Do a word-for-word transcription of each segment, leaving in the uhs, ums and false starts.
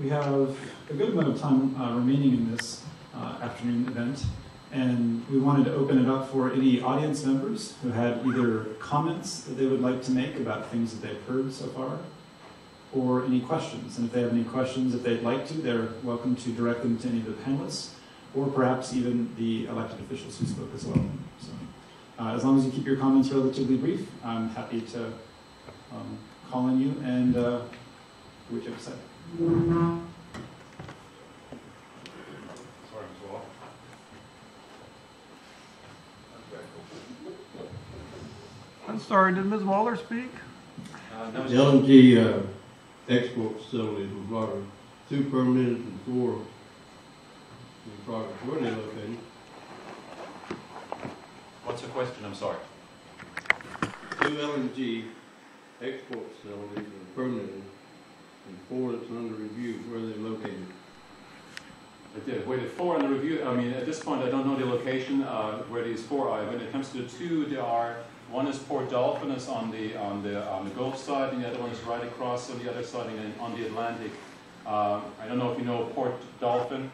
we have a good amount of time uh, remaining in this uh, afternoon event, and we wanted to open it up for any audience members who had either comments that they would like to make about things that they've heard so far, or any questions. And if they have any questions, if they'd like to, they're welcome to direct them to any of the panelists, or perhaps even the elected officials who spoke as well. So, uh, as long as you keep your comments relatively brief, I'm happy to um, call on you and uh, do what you have to say. Sorry, I'm so off. I'm sorry, did Miz Waller speak? Uh, no, the L N G uh, export facilities in Florida, two permitted and four in progress. Where are they located? What's the question? I'm sorry. Two L N G export facilities are permitted and four that's under review. Where are they located? Where the four under review, I mean, at this point I don't know the location uh, where these four are. When it comes to the two, there are, one is Port Dolphin, is on the, on the, on the Gulf side, and the other one is right across on the other side, and on the Atlantic. Uh, I don't know if you know Port Dolphin.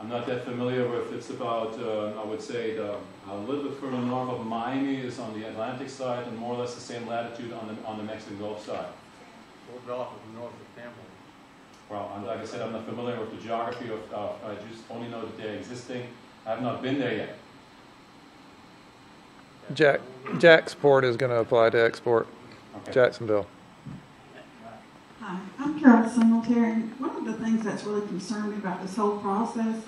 I'm not that familiar with it. It's about, uh, I would say, the, a little bit further north of Miami is on the Atlantic side, and more or less the same latitude on the, on the Mexican Gulf side. Port Dolphin, north of Tampa. Well, like I said, I'm not familiar with the geography of, uh, I just only know that they're existing. I have not been there yet. Jack, Jack's port is going to apply to export. Okay. Jacksonville. Hi, I'm Carol Singletary. One of the things that's really concerned me about this whole process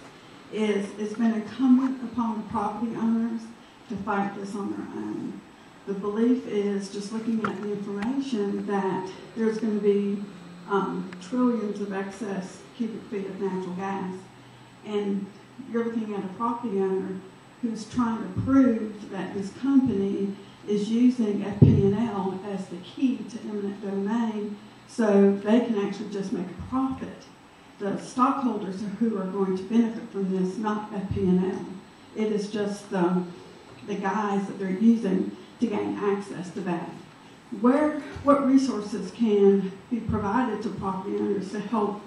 is it's been incumbent upon the property owners to fight this on their own. The belief is, just looking at the information, that there's going to be um, trillions of excess cubic feet of natural gas, and you're looking at a property owner who's trying to prove that this company is using F P L as the key to eminent domain so they can actually just make a profit. The stockholders are who are going to benefit from this, not F P L. It is just the, the guys that they're using to gain access to that. Where, what resources can be provided to property owners to help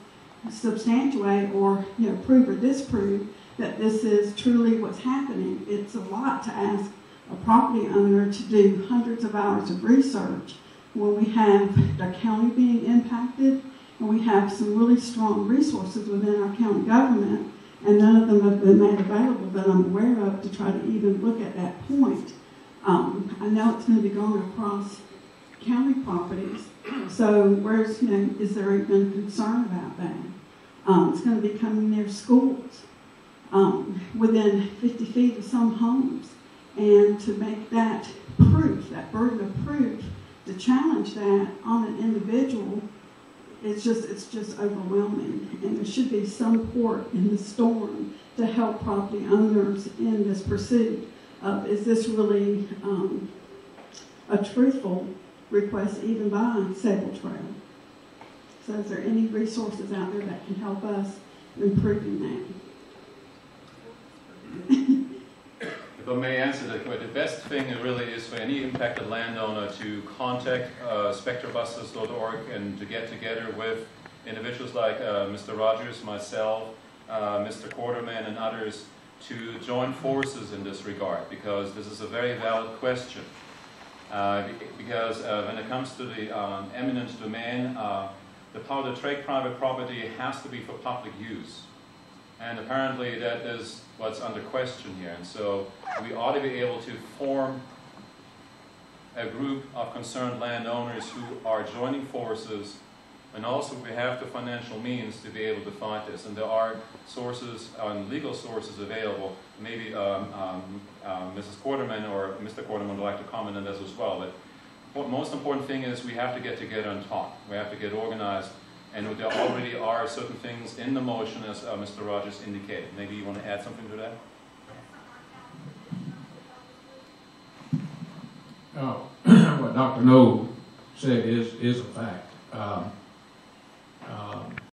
substantiate or, you know, prove or disprove that this is truly what's happening? It's a lot to ask a property owner to do hundreds of hours of research when we have the county being impacted, and we have some really strong resources within our county government, and none of them have been made available that I'm aware of to try to even look at that point. Um, I know it's going to be going across county properties, so where's, you know, is there even concern about that? Um, it's going to be coming near schools. Um, within fifty feet of some homes, and to make that proof, that burden of proof, to challenge that on an individual, it's just, it's just overwhelming. And there should be some port in the storm to help property owners in this pursuit of, is this really um, a truthful request even by Sable Trail? So is there any resources out there that can help us in proving that? If I may answer that, the best thing really is for any impacted landowner to contact uh, Spectrabusters dot org and to get together with individuals like uh, Mister Rogers, myself, uh, Mister Quarterman, and others to join forces in this regard, because this is a very valid question. Uh, because uh, when it comes to the um, eminent domain, uh, the power to trade private property has to be for public use. And apparently that is what's under question here. And so we ought to be able to form a group of concerned landowners who are joining forces, and also we have the financial means to be able to fight this. And there are sources, um, legal sources available. Maybe um, um, um, Missus Quarterman or Mister Quarterman would like to comment on this as well. But the most important thing is we have to get together and talk. We have to get organized. And there already are certain things in the motion, as uh, Mister Rogers indicated. Maybe you want to add something to that? Uh, what Doctor Noel said is, is a fact. Um, uh,